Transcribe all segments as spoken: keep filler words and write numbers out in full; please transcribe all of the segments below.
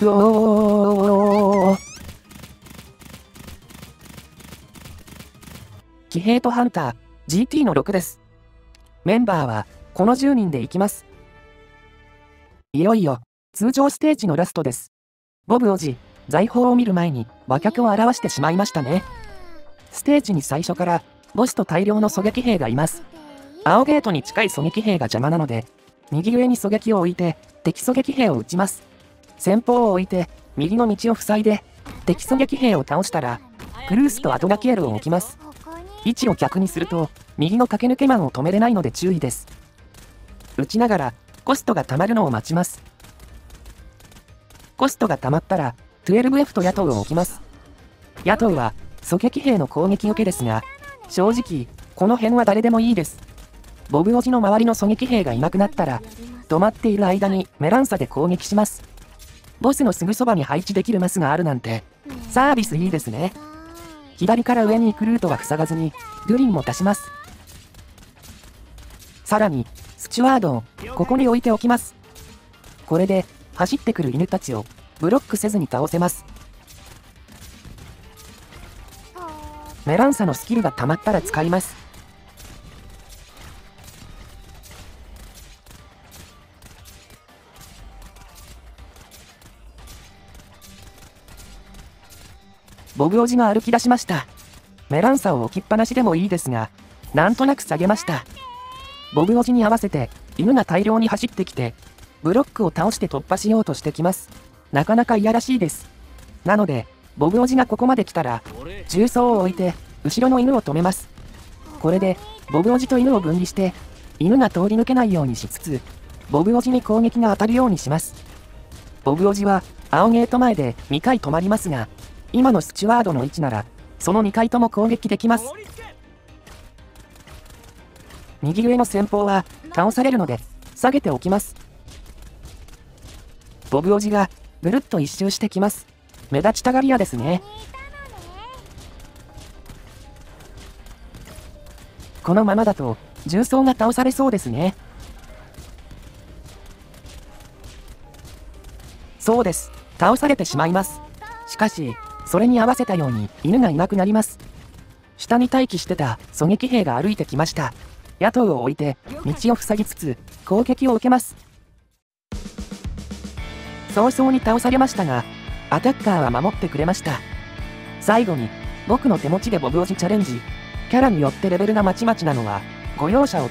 うおー。騎兵とハンター ジーティー のろくです。メンバーはこのじゅうにんでいきます。いよいよ通常ステージのラストです。ボブ王子、財宝を見る前に馬脚を表してしまいましたね。ステージに最初からボスと大量の狙撃兵がいます。青ゲートに近い狙撃兵が邪魔なので、右上に狙撃を置いて敵狙撃兵を撃ちます。先方を置いて右の道を塞いで敵狙撃兵を倒したら、クルースとアドラキエルを置きます。位置を逆にすると右の駆け抜けマンを止めれないので注意です。撃ちながらコストが溜まるのを待ちます。コストが溜まったら じゅうにエフ と野党を置きます。野党は狙撃兵の攻撃受けですが、正直この辺は誰でもいいです。ボブおじの周りの狙撃兵がいなくなったら、止まっている間にメランサで攻撃します。ボスのすぐそばに配置できるマスがあるなんてサービスいいですね。左から上に行くルートは塞がずにグリンも足します。さらにスチュワードをここに置いておきます。これで走ってくる犬たちをブロックせずに倒せます。メランサのスキルが溜まったら使います。ボブおじが歩き出しました。メランサを置きっぱなしでもいいですが、なんとなく下げました。ボブおじに合わせて、犬が大量に走ってきて、ブロックを倒して突破しようとしてきます。なかなかいやらしいです。なので、ボブおじがここまで来たら、重装を置いて、後ろの犬を止めます。これで、ボブおじと犬を分離して、犬が通り抜けないようにしつつ、ボブおじに攻撃が当たるようにします。ボブおじは、青ゲート前でにかい止まりますが、今のスチュワードの位置なら、そのにかいとも攻撃できます。右上の先方は倒されるので、下げておきます。ボブおじがぐるっと一周してきます。目立ちたがり屋ですね。このままだと、重装が倒されそうですね。そうです。倒されてしまいます。しかし、それに合わせたように犬がいなくなります。下に待機してた狙撃兵が歩いてきました。野党を置いて道を塞ぎつつ攻撃を受けます。早々に倒されましたが、アタッカーは守ってくれました。最後に僕の手持ちでボブおじチャレンジ。キャラによってレベルがまちまちなのはご容赦を。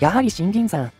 やはり新銀山。